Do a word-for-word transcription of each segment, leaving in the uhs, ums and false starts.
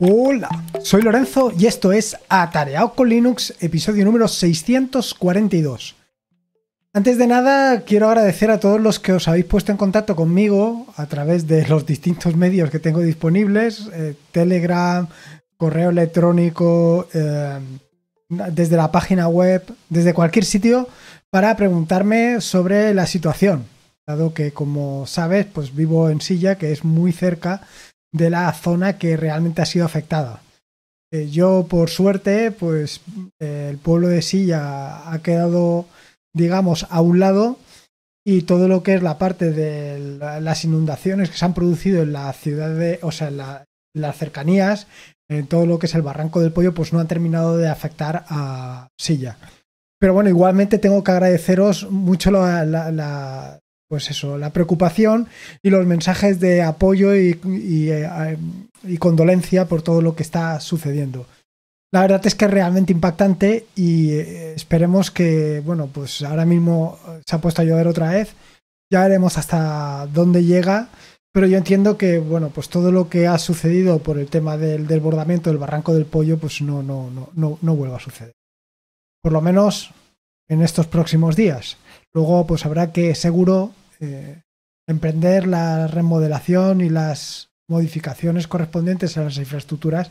Hola, soy Lorenzo y esto es Atareado con Linux, episodio número seiscientos cuarenta y dos. Antes de nada, quiero agradecer a todos los que os habéis puesto en contacto conmigo a través de los distintos medios que tengo disponibles, eh, Telegram, correo electrónico, eh, desde la página web, desde cualquier sitio, para preguntarme sobre la situación, dado que, como sabes, pues vivo en Silla, que es muy cerca de la zona que realmente ha sido afectada. Eh, yo, por suerte, pues eh, el pueblo de Silla ha quedado, digamos, a un lado, y todo lo que es la parte de las inundaciones que se han producido en la ciudad de, o sea, en, la, en las cercanías, en todo lo que es el barranco del pollo, pues no han terminado de afectar a Silla. Pero bueno, igualmente tengo que agradeceros mucho la, la, la Pues eso, la preocupación y los mensajes de apoyo y, y, y condolencia por todo lo que está sucediendo. La verdad es que es realmente impactante y esperemos que, bueno, pues ahora mismo se ha puesto a llover otra vez. Ya veremos hasta dónde llega, pero yo entiendo que, bueno, pues todo lo que ha sucedido por el tema del desbordamiento del barranco del pollo, pues no, no, no, no, no vuelva a suceder. Por lo menos en estos próximos días. Luego pues habrá que, seguro, eh, emprender la remodelación y las modificaciones correspondientes a las infraestructuras,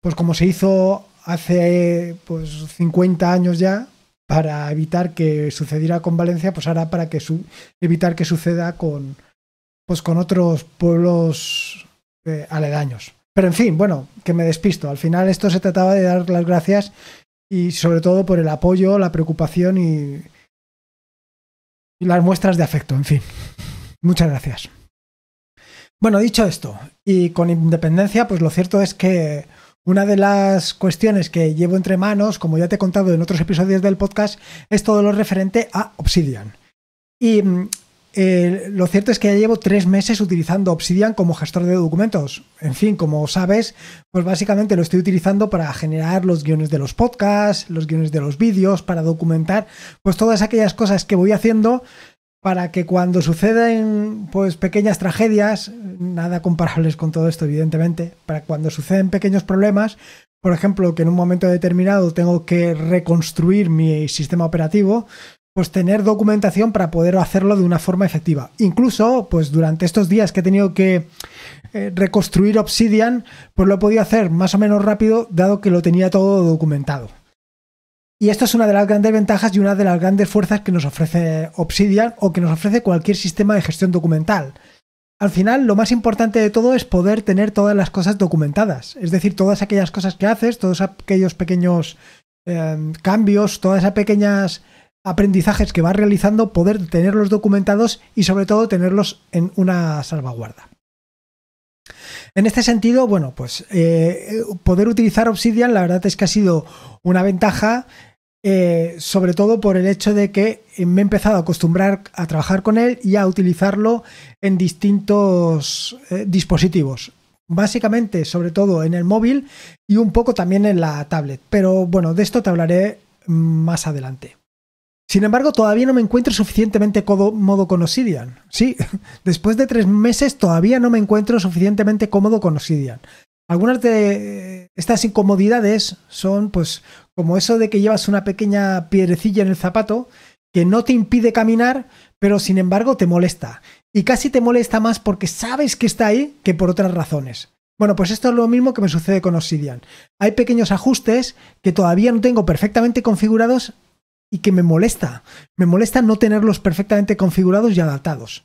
pues como se hizo hace pues cincuenta años ya, para evitar que sucediera con Valencia, pues ahora para que su evitar que suceda con, pues, con otros pueblos eh, aledaños. Pero en fin, bueno, que me despisto. Al final esto se trataba de dar las gracias, y sobre todo por el apoyo, la preocupación y... y las muestras de afecto, en fin. Muchas gracias. Bueno, dicho esto, y con independencia, pues lo cierto es que una de las cuestiones que llevo entre manos, como ya te he contado en otros episodios del podcast, es todo lo referente a Obsidian. Y eh, lo cierto es que ya llevo tres meses utilizando Obsidian como gestor de documentos. En fin, como sabes, pues básicamente lo estoy utilizando para generar los guiones de los podcasts, los guiones de los vídeos, para documentar pues todas aquellas cosas que voy haciendo, para que cuando suceden pues pequeñas tragedias, nada comparables con todo esto evidentemente, para cuando suceden pequeños problemas, por ejemplo, que en un momento determinado tengo que reconstruir mi sistema operativo, pues tener documentación para poder hacerlo de una forma efectiva. Incluso, pues durante estos días que he tenido que eh, reconstruir Obsidian, pues lo he podido hacer más o menos rápido, dado que lo tenía todo documentado. Y esto es una de las grandes ventajas y una de las grandes fuerzas que nos ofrece Obsidian, o que nos ofrece cualquier sistema de gestión documental. Al final, lo más importante de todo es poder tener todas las cosas documentadas. Es decir, todas aquellas cosas que haces, todos aquellos pequeños eh, cambios, todas esas pequeñas... aprendizajes que vas realizando, poder tenerlos documentados y sobre todo tenerlos en una salvaguarda. En este sentido, bueno, pues eh, poder utilizar Obsidian, la verdad es que ha sido una ventaja, eh, sobre todo por el hecho de que me he empezado a acostumbrar a trabajar con él y a utilizarlo en distintos eh, dispositivos. Básicamente, sobre todo en el móvil y un poco también en la tablet. Pero bueno, de esto te hablaré más adelante. Sin embargo, todavía no me encuentro suficientemente cómodo con Obsidian. Sí, después de tres meses todavía no me encuentro suficientemente cómodo con Obsidian. Algunas de estas incomodidades son, pues, como eso de que llevas una pequeña piedrecilla en el zapato que no te impide caminar, pero sin embargo te molesta. Y casi te molesta más porque sabes que está ahí que por otras razones. Bueno, pues esto es lo mismo que me sucede con Obsidian. Hay pequeños ajustes que todavía no tengo perfectamente configurados y que me molesta. Me molesta no tenerlos perfectamente configurados y adaptados.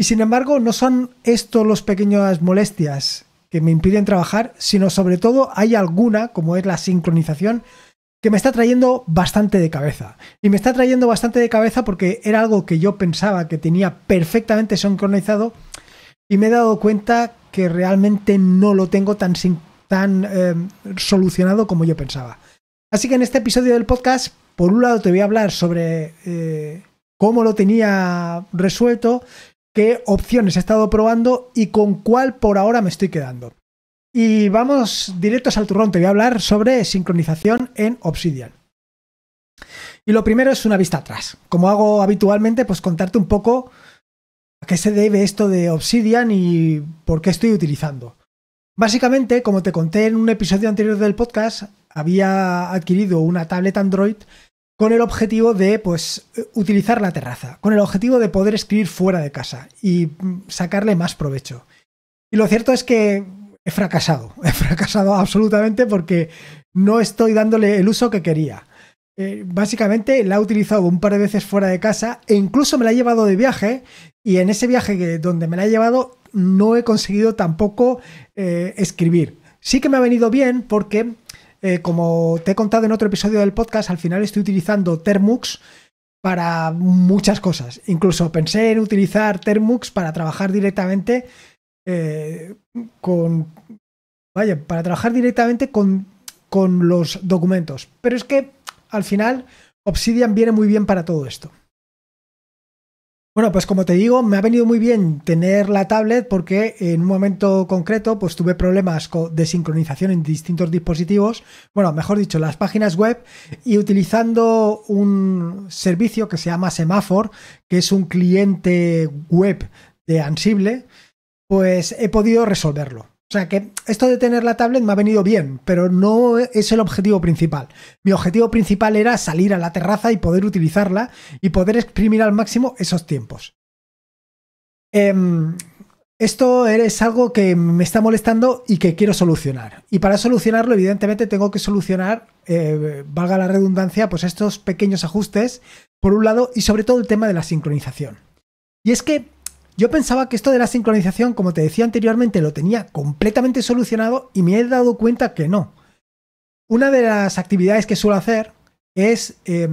Y sin embargo, no son estos los pequeñas molestias que me impiden trabajar, sino sobre todo hay alguna, como es la sincronización, que me está trayendo bastante de cabeza. Y me está trayendo bastante de cabeza porque era algo que yo pensaba que tenía perfectamente sincronizado y me he dado cuenta que realmente no lo tengo tan, tan eh, solucionado como yo pensaba. Así que en este episodio del podcast, por un lado te voy a hablar sobre eh, cómo lo tenía resuelto, qué opciones he estado probando y con cuál por ahora me estoy quedando. Y vamos directos al turrón, te voy a hablar sobre sincronización en Obsidian. Y lo primero es una vista atrás. Como hago habitualmente, pues contarte un poco a qué se debe esto de Obsidian y por qué estoy utilizando. Básicamente, como te conté en un episodio anterior del podcast, había adquirido una tableta Android con el objetivo de, pues, utilizar la terraza, con el objetivo de poder escribir fuera de casa y sacarle más provecho. Y lo cierto es que he fracasado, he fracasado absolutamente porque no estoy dándole el uso que quería. Eh, básicamente la he utilizado un par de veces fuera de casa e incluso me la he llevado de viaje, y en ese viaje que, donde me la he llevado, no he conseguido tampoco eh, escribir. Sí que me ha venido bien porque, eh, como te he contado en otro episodio del podcast, al final estoy utilizando Termux para muchas cosas. Incluso pensé en utilizar Termux para trabajar directamente eh, con... Vaya, para trabajar directamente con, con los documentos. Pero es que al final, Obsidian viene muy bien para todo esto. Bueno, pues como te digo, me ha venido muy bien tener la tablet porque en un momento concreto pues tuve problemas de sincronización en distintos dispositivos, bueno, mejor dicho, las páginas web, y utilizando un servicio que se llama Semaphore, que es un cliente web de Ansible, pues he podido resolverlo. O sea que esto de tener la tablet me ha venido bien, pero no es el objetivo principal. Mi objetivo principal era salir a la terraza y poder utilizarla y poder exprimir al máximo esos tiempos. Eh, esto es algo que me está molestando y que quiero solucionar. Y para solucionarlo, evidentemente, tengo que solucionar, eh, valga la redundancia, pues estos pequeños ajustes, por un lado, y sobre todo el tema de la sincronización. Y es que yo pensaba que esto de la sincronización, como te decía anteriormente, lo tenía completamente solucionado y me he dado cuenta que no. Una de las actividades que suelo hacer es, eh,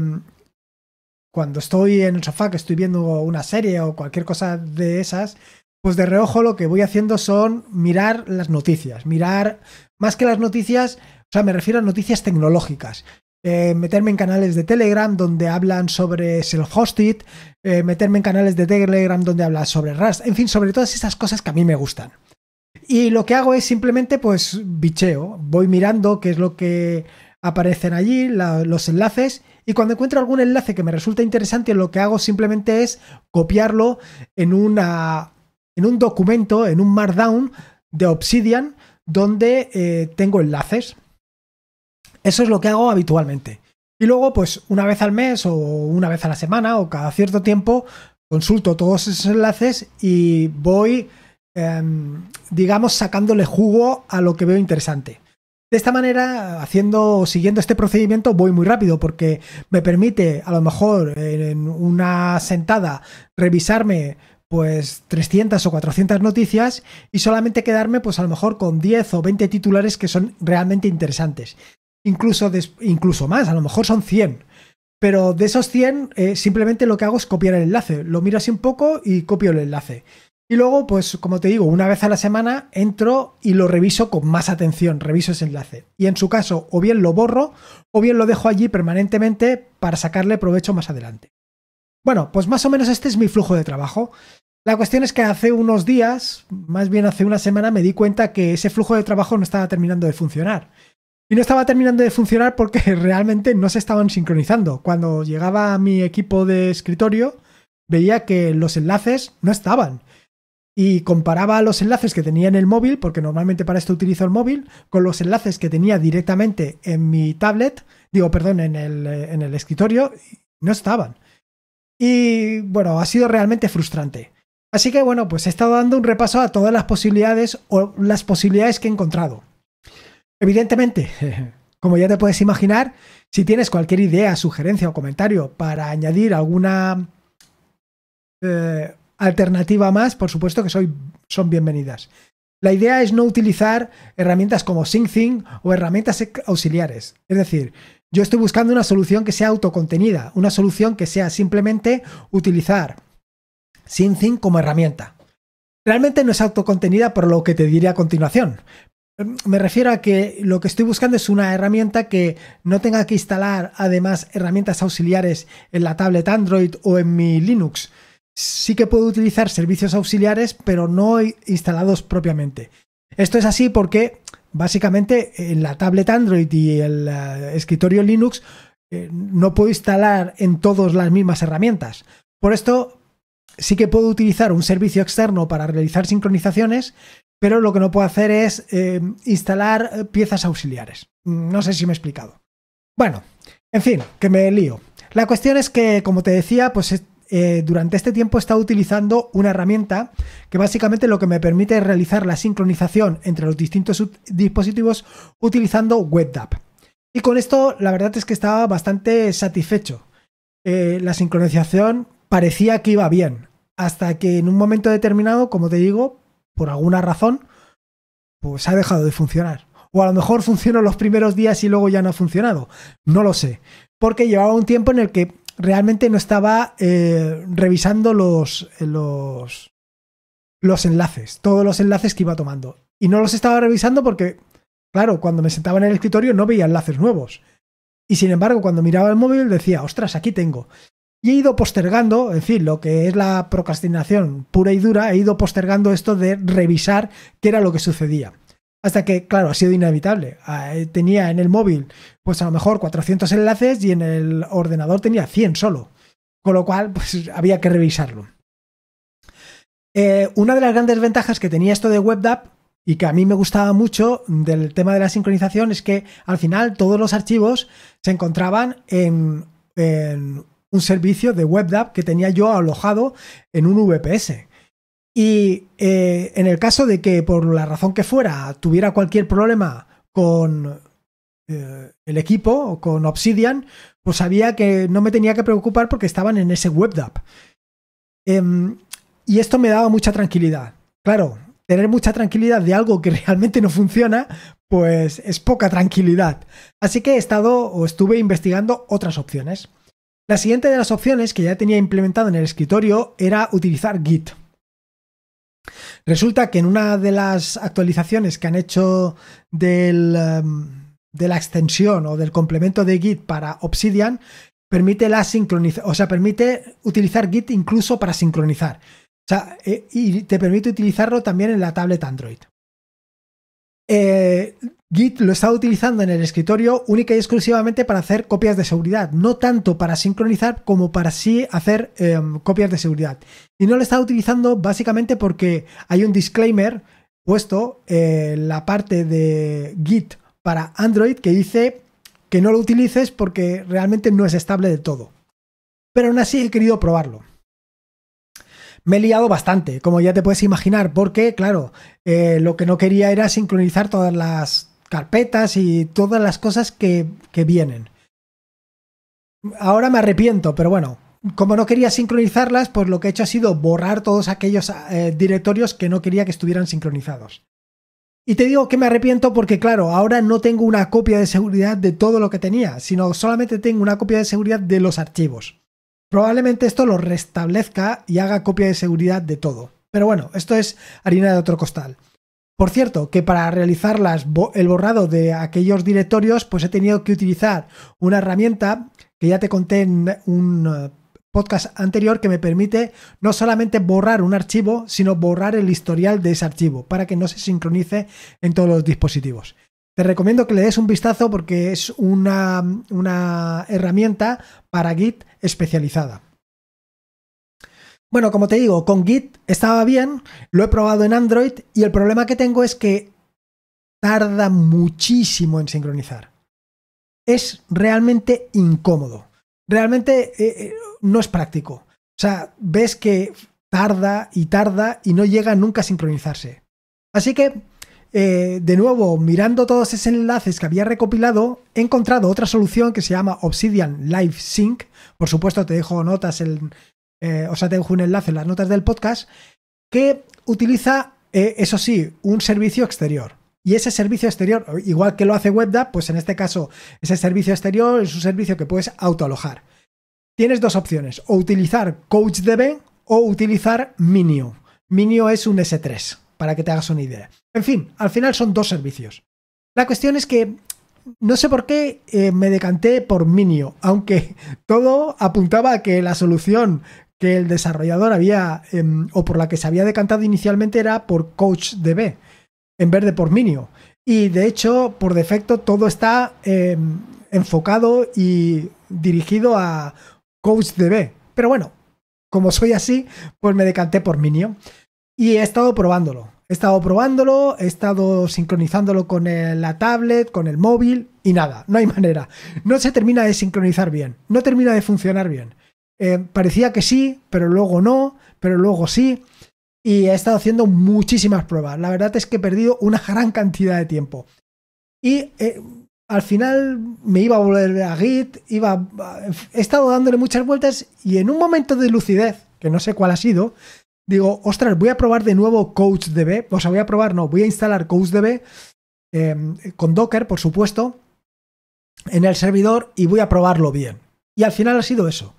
cuando estoy en el sofá, que estoy viendo una serie o cualquier cosa de esas, pues de reojo lo que voy haciendo son mirar las noticias. Mirar, más que las noticias, o sea, me refiero a noticias tecnológicas. Eh, meterme en canales de Telegram donde hablan sobre self-hosted, eh, meterme en canales de Telegram donde hablan sobre Rust, en fin, sobre todas esas cosas que a mí me gustan. Y lo que hago es simplemente, pues, bicheo, voy mirando qué es lo que aparecen allí, la, los enlaces, y cuando encuentro algún enlace que me resulta interesante, lo que hago simplemente es copiarlo en, una, en un documento, en un markdown de Obsidian, donde eh, tengo enlaces. Eso es lo que hago habitualmente. Y luego, pues una vez al mes o una vez a la semana o cada cierto tiempo, consulto todos esos enlaces y voy, eh, digamos, sacándole jugo a lo que veo interesante. De esta manera, haciendo, siguiendo este procedimiento, voy muy rápido porque me permite, a lo mejor, en una sentada, revisarme pues trescientas o cuatrocientas noticias y solamente quedarme, pues a lo mejor, con diez o veinte titulares que son realmente interesantes. Incluso, des, incluso más, a lo mejor son cien, pero de esos cien eh, simplemente lo que hago es copiar el enlace, lo miro así un poco y copio el enlace, y luego, pues como te digo, una vez a la semana entro y lo reviso con más atención, reviso ese enlace, y en su caso o bien lo borro o bien lo dejo allí permanentemente para sacarle provecho más adelante. Bueno, pues más o menos este es mi flujo de trabajo. La cuestión es que hace unos días, más bien hace una semana, me di cuenta que ese flujo de trabajo no estaba terminando de funcionar. Y no estaba terminando de funcionar porque realmente no se estaban sincronizando. Cuando llegaba a mi equipo de escritorio, veía que los enlaces no estaban. Y comparaba los enlaces que tenía en el móvil, porque normalmente para esto utilizo el móvil, con los enlaces que tenía directamente en mi tablet, digo, perdón, en el, en el escritorio, no estaban. Y bueno, ha sido realmente frustrante. Así que bueno, pues he estado dando un repaso a todas las posibilidades o las posibilidades que he encontrado. Evidentemente, como ya te puedes imaginar, si tienes cualquier idea, sugerencia o comentario para añadir alguna eh, alternativa más, por supuesto que soy, son bienvenidas. La idea es no utilizar herramientas como SyncThing o herramientas auxiliares. Es decir, yo estoy buscando una solución que sea autocontenida, una solución que sea simplemente utilizar SyncThing como herramienta. Realmente no es autocontenida por lo que te diré a continuación. Me refiero a que lo que estoy buscando es una herramienta que no tenga que instalar además herramientas auxiliares en la tablet Android o en mi Linux. Sí que puedo utilizar servicios auxiliares, pero no instalados propiamente. Esto es así porque básicamente en la tablet Android y el escritorio Linux eh, no puedo instalar en todos las mismas herramientas. Por esto sí que puedo utilizar un servicio externo para realizar sincronizaciones, pero lo que no puedo hacer es eh, instalar piezas auxiliares. No sé si me he explicado. Bueno, en fin, que me lío. La cuestión es que, como te decía, pues eh, durante este tiempo he estado utilizando una herramienta que básicamente lo que me permite es realizar la sincronización entre los distintos dispositivos utilizando WebDAV. Y con esto la verdad es que estaba bastante satisfecho. Eh, la sincronización parecía que iba bien, hasta que en un momento determinado, como te digo, por alguna razón, pues ha dejado de funcionar. O a lo mejor funcionó los primeros días y luego ya no ha funcionado. No lo sé. Porque llevaba un tiempo en el que realmente no estaba eh, revisando los, los, los enlaces. Todos los enlaces que iba tomando. Y no los estaba revisando porque, claro, cuando me sentaba en el escritorio no veía enlaces nuevos. Y sin embargo, cuando miraba el móvil decía, ostras, aquí tengo. Y he ido postergando, en fin, lo que es la procrastinación pura y dura, he ido postergando esto de revisar qué era lo que sucedía. Hasta que, claro, ha sido inevitable. Tenía en el móvil, pues a lo mejor cuatrocientos enlaces y en el ordenador tenía cien solo. Con lo cual, pues había que revisarlo. Eh, una de las grandes ventajas que tenía esto de WebDAV y que a mí me gustaba mucho del tema de la sincronización es que al final todos los archivos se encontraban en, en un servicio de WebDAV que tenía yo alojado en un V P S. Y eh, en el caso de que por la razón que fuera tuviera cualquier problema con eh, el equipo o con Obsidian, pues sabía que no me tenía que preocupar porque estaban en ese WebDAV. Eh, y esto me daba mucha tranquilidad. Claro, tener mucha tranquilidad de algo que realmente no funciona, pues es poca tranquilidad. Así que he estado o estuve investigando otras opciones. La siguiente de las opciones que ya tenía implementado en el escritorio era utilizar Git. Resulta que en una de las actualizaciones que han hecho del, de la extensión o del complemento de Git para Obsidian, permite la sincronización, o sea, permite utilizar Git incluso para sincronizar. O sea, eh, y te permite utilizarlo también en la tablet Android. Eh, Git lo está utilizando en el escritorio única y exclusivamente para hacer copias de seguridad, no tanto para sincronizar como para sí hacer eh, copias de seguridad. Y no lo está utilizando básicamente porque hay un disclaimer puesto eh, en la parte de Git para Android que dice que no lo utilices porque realmente no es estable del todo. Pero aún así he querido probarlo. Me he liado bastante, como ya te puedes imaginar, porque, claro, eh, lo que no quería era sincronizar todas las carpetas y todas las cosas que, que vienen. Ahora me arrepiento, pero bueno, como no quería sincronizarlas, pues lo que he hecho ha sido borrar todos aquellos eh, directorios que no quería que estuvieran sincronizados. Y te digo que me arrepiento porque, claro, ahora no tengo una copia de seguridad de todo lo que tenía, sino solamente tengo una copia de seguridad de los archivos. Probablemente esto lo restablezca y haga copia de seguridad de todo. Pero bueno, esto es harina de otro costal. Por cierto, que para realizar las, el borrado de aquellos directorios, pues he tenido que utilizar una herramienta que ya te conté en un podcast anterior que me permite no solamente borrar un archivo, sino borrar el historial de ese archivo para que no se sincronice en todos los dispositivos. Te recomiendo que le des un vistazo porque es una, una herramienta para Git especializada. Bueno, como te digo, con Git estaba bien, lo he probado en Android y el problema que tengo es que tarda muchísimo en sincronizar. Es realmente incómodo. Realmente eh, no es práctico. O sea, ves que tarda y tarda y no llega nunca a sincronizarse. Así que Eh, de nuevo, mirando todos esos enlaces que había recopilado, he encontrado otra solución que se llama Obsidian Live Sync. Por supuesto, te dejo notas, en, eh, o sea, te dejo un enlace en las notas del podcast, que utiliza, eh, eso sí, un servicio exterior. Y ese servicio exterior, igual que lo hace WebDAV, pues en este caso, ese servicio exterior es un servicio que puedes autoalojar. Tienes dos opciones, o utilizar CouchDB o utilizar MinIO. MinIO es un ese tres. Para que te hagas una idea. En fin, al final son dos servicios. La cuestión es que no sé por qué eh, me decanté por MinIO, aunque todo apuntaba a que la solución que el desarrollador había, eh, o por la que se había decantado inicialmente, era por CouchDB, en vez de por MinIO. Y de hecho, por defecto, todo está eh, enfocado y dirigido a CouchDB. Pero bueno, como soy así, pues me decanté por MinIO. Y he estado probándolo. He estado probándolo, he estado sincronizándolo con el, la tablet, con el móvil y nada, no hay manera. No se termina de sincronizar bien, no termina de funcionar bien. Eh, parecía que sí, pero luego no, pero luego sí. Y he estado haciendo muchísimas pruebas. La verdad es que he perdido una gran cantidad de tiempo. Y eh, al final me iba a volver a Git, iba a, he estado dándole muchas vueltas y en un momento de lucidez, que no sé cuál ha sido... Digo, ostras, voy a probar de nuevo CouchDB. O sea, voy a probar, no, voy a instalar CouchDB eh, con Docker, por supuesto, en el servidor y voy a probarlo bien. Y al final ha sido eso.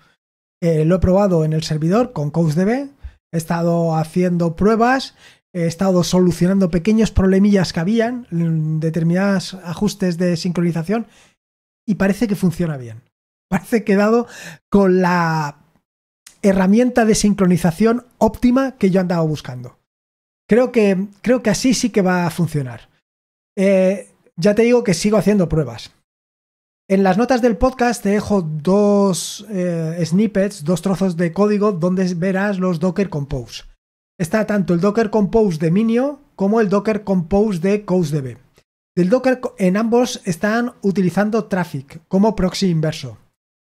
Eh, lo he probado en el servidor con CouchDB, he estado haciendo pruebas, he estado solucionando pequeños problemillas que habían, determinados ajustes de sincronización y parece que funciona bien. Parece que he dado con la... herramienta de sincronización óptima que yo andaba buscando. Creo que, creo que así sí que va a funcionar. Eh, ya te digo que sigo haciendo pruebas. En las notas del podcast te dejo dos eh, snippets, dos trozos de código donde verás los Docker Compose. Está tanto el Docker Compose de MinIO como el Docker Compose de CouchDB. Del Docker, en ambos están utilizando Traefik como proxy inverso.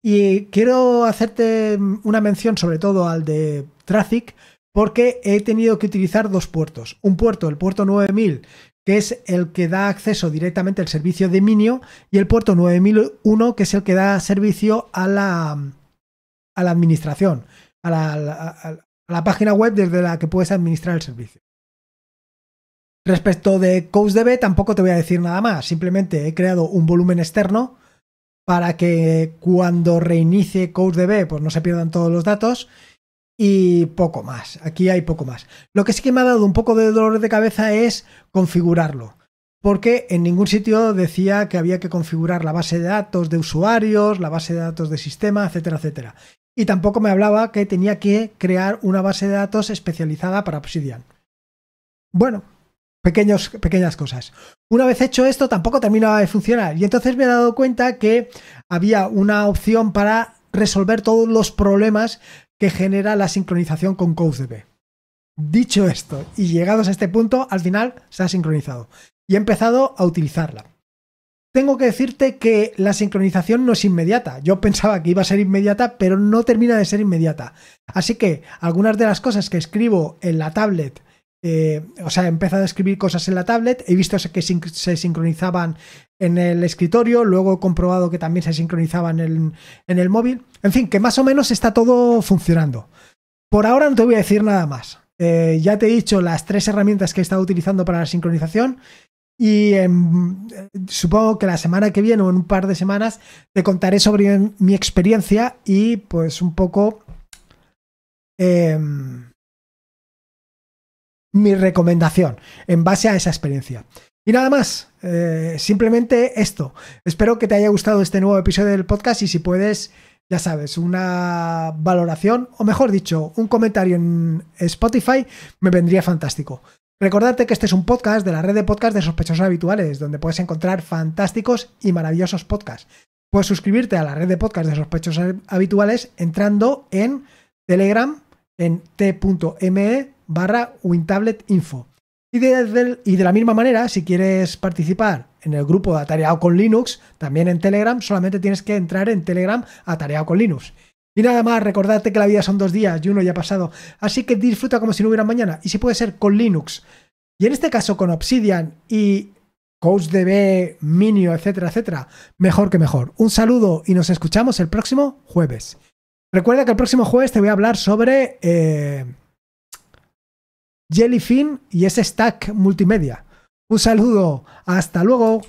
Y quiero hacerte una mención sobre todo al de Traefik porque he tenido que utilizar dos puertos. Un puerto, el puerto nueve mil, que es el que da acceso directamente al servicio de MinIO, y el puerto nueve mil uno, que es el que da servicio a la, a la administración, a la, a, la, a la página web desde la que puedes administrar el servicio. Respecto de CouchDB tampoco te voy a decir nada más, simplemente he creado un volumen externo para que cuando reinicie CouchDB pues no se pierdan todos los datos y poco más. Aquí hay poco más. Lo que sí que me ha dado un poco de dolor de cabeza es configurarlo, porque en ningún sitio decía que había que configurar la base de datos de usuarios, la base de datos de sistema, etcétera, etcétera. Y tampoco me hablaba que tenía que crear una base de datos especializada para Obsidian. Bueno, Pequeños, pequeñas cosas. Una vez hecho esto, tampoco terminaba de funcionar. Y entonces me he dado cuenta que había una opción para resolver todos los problemas que genera la sincronización con CouchDB. Dicho esto, y llegados a este punto, al final se ha sincronizado. Y he empezado a utilizarla. Tengo que decirte que la sincronización no es inmediata. Yo pensaba que iba a ser inmediata, pero no termina de ser inmediata. Así que algunas de las cosas que escribo en la tablet... Eh, o sea, he empezado a escribir cosas en la tablet, he visto que sin, se sincronizaban en el escritorio, luego he comprobado que también se sincronizaban en, en el móvil. En fin, que más o menos está todo funcionando. Por ahora no te voy a decir nada más. Eh, ya te he dicho las tres herramientas que he estado utilizando para la sincronización y eh, supongo que la semana que viene o en un par de semanas te contaré sobre mi experiencia y pues un poco... Eh, mi recomendación en base a esa experiencia. Y nada más, eh, simplemente esto. Espero que te haya gustado este nuevo episodio del podcast y si puedes, ya sabes, una valoración o mejor dicho, un comentario en Spotify me vendría fantástico. Recordarte que este es un podcast de la red de podcasts de sospechosos habituales, donde puedes encontrar fantásticos y maravillosos podcasts. Puedes suscribirte a la red de podcasts de sospechosos habituales entrando en Telegram, en t punto m e barra wintabletinfo. Y de, de, y de la misma manera, si quieres participar en el grupo de Atareado con Linux, también en Telegram, solamente tienes que entrar en Telegram Atareado con Linux. Y nada más, recordarte que la vida son dos días y uno ya ha pasado, así que disfruta como si no hubiera mañana, y si puede ser con Linux, y en este caso con Obsidian y CouchDB, MinIO, etcétera, etcétera, mejor que mejor. Un saludo y nos escuchamos el próximo jueves. Recuerda que el próximo jueves te voy a hablar sobre... Eh, Jellyfin y ese stack multimedia. Un saludo, hasta luego.